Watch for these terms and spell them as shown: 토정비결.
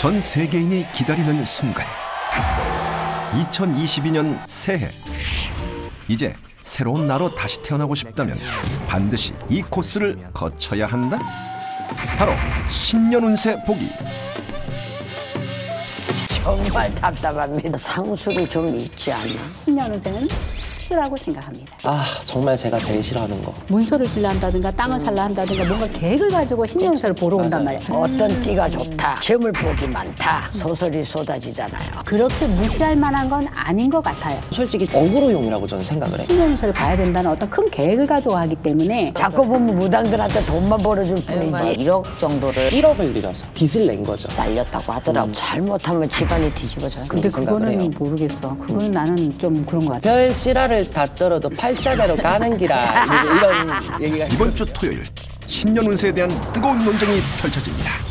전 세계인이 기다리는 순간, 2022년 새해. 이제 새로운 나로 다시 태어나고 싶다면 반드시 이 코스를 거쳐야 한다. 바로 신년 운세 보기. 정말 답답합니다. 상술이 좀 있지 않나? 신년 운세는 싫어라고 생각합니다. 아, 정말 제가 제일 싫어하는 거. 문서를 질라 한다든가 땅을 살라 한다든가 뭔가 계획을 가지고 신년 운세를 보러 온단 말이야. 어떤 띠가 좋다, 재물 복이 많다, 소설이 쏟아지잖아요. 그렇게 무시할 만한 건 아닌 것 같아요. 솔직히 어그로용이라고 저는 생각을 해요. 신년 운세를 봐야 된다는 어떤 큰 계획을 가지고 하기 때문에 자꾸 보면 무당들한테 돈만 벌어줄 뿐이지. 1억 정도를 1억을 잃어서 빚을 낸 거죠. 날렸다고 하더라고. 잘못하면 집안이 뒤집어져요. 근데 그거는 모르겠어. 그거는 나는 좀 그런 것 같아. 별 지랄을 다 떨어도 팔자대로 가는 기라. 이런 얘기가. 이번 주 토요일 신년 운세에 대한 뜨거운 논쟁이 펼쳐집니다.